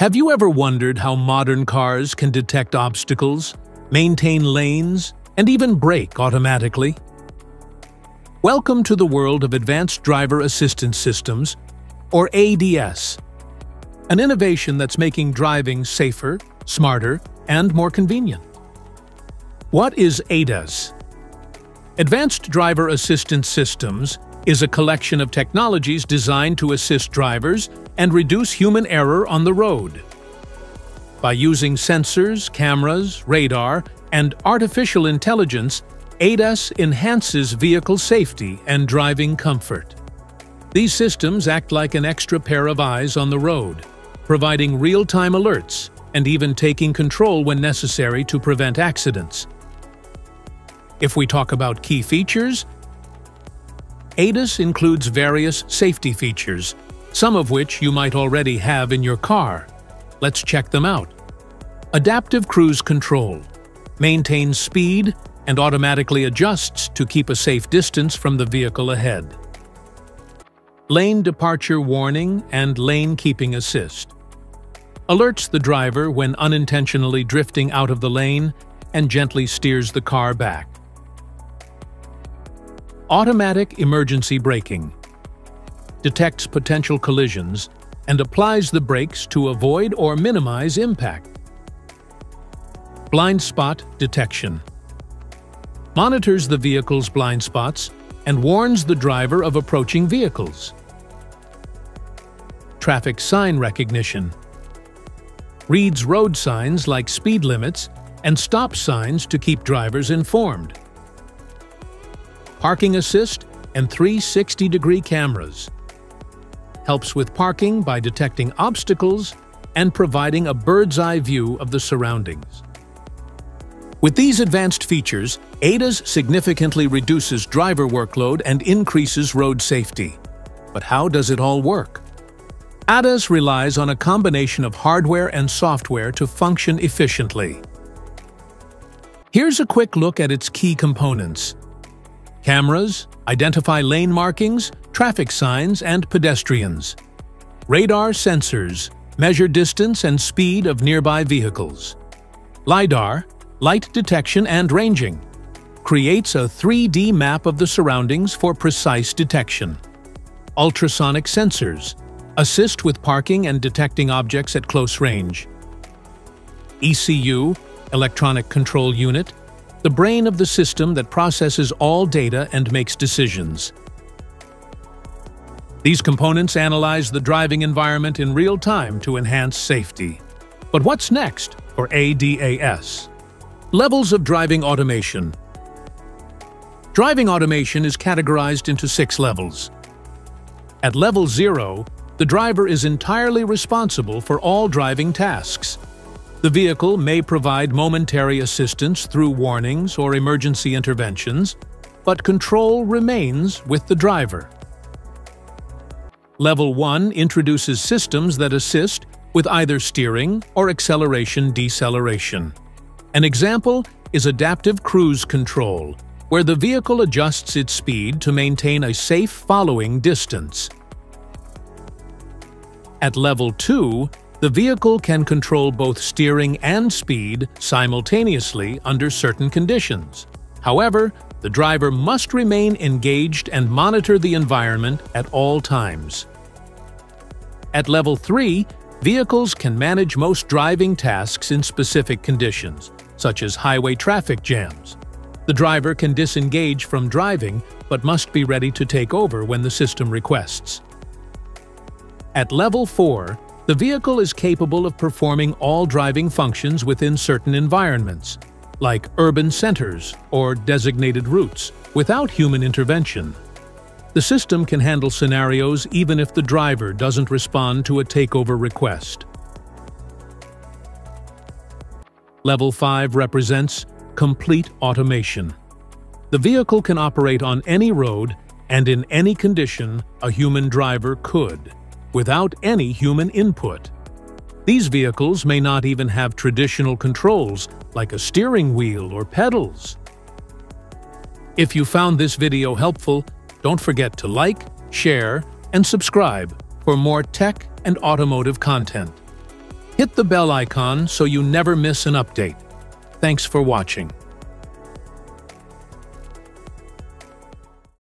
Have you ever wondered how modern cars can detect obstacles, maintain lanes, and even brake automatically? Welcome to the world of Advanced Driver Assistance Systems, or ADS, an innovation that's making driving safer, smarter, and more convenient. What is ADAS? Advanced Driver Assistance Systems is a collection of technologies designed to assist drivers and reduce human error on the road. By using sensors, cameras, radar, and artificial intelligence, ADAS enhances vehicle safety and driving comfort. These systems act like an extra pair of eyes on the road, providing real-time alerts and even taking control when necessary to prevent accidents. If we talk about key features, ADAS includes various safety features, some of which you might already have in your car. Let's check them out. Adaptive cruise control maintains speed and automatically adjusts to keep a safe distance from the vehicle ahead. Lane departure warning and lane keeping assist alerts the driver when unintentionally drifting out of the lane and gently steers the car back. Automatic emergency braking detects potential collisions and applies the brakes to avoid or minimize impact. Blind spot detection monitors the vehicle's blind spots and warns the driver of approaching vehicles. Traffic sign recognition reads road signs like speed limits and stop signs to keep drivers informed. Parking assist and 360-degree cameras helps with parking by detecting obstacles and providing a bird's-eye view of the surroundings. With these advanced features, ADAS significantly reduces driver workload and increases road safety. But how does it all work? ADAS relies on a combination of hardware and software to function efficiently. Here's a quick look at its key components. Cameras identify lane markings, traffic signs, and pedestrians. Radar sensors measure distance and speed of nearby vehicles. LiDAR, light detection and ranging, creates a 3D map of the surroundings for precise detection. Ultrasonic sensors assist with parking and detecting objects at close range. ECU, electronic control unit, the brain of the system that processes all data and makes decisions. These components analyze the driving environment in real time to enhance safety. But what's next for ADAS? Levels of driving automation. Driving automation is categorized into 6 levels. At level 0, the driver is entirely responsible for all driving tasks. The vehicle may provide momentary assistance through warnings or emergency interventions, but control remains with the driver. Level 1 introduces systems that assist with either steering or acceleration-deceleration. An example is adaptive cruise control, where the vehicle adjusts its speed to maintain a safe following distance. At level 2, the vehicle can control both steering and speed simultaneously under certain conditions. However, the driver must remain engaged and monitor the environment at all times. At level 3, vehicles can manage most driving tasks in specific conditions, such as highway traffic jams. The driver can disengage from driving but must be ready to take over when the system requests. At level 4, the vehicle is capable of performing all driving functions within certain environments, like urban centers or designated routes, without human intervention. The system can handle scenarios even if the driver doesn't respond to a takeover request. Level 5 represents complete automation. The vehicle can operate on any road and in any condition a human driver could, without any human input. These vehicles may not even have traditional controls like a steering wheel or pedals. If you found this video helpful, don't forget to like, share, and subscribe for more tech and automotive content. Hit the bell icon so you never miss an update. Thanks for watching.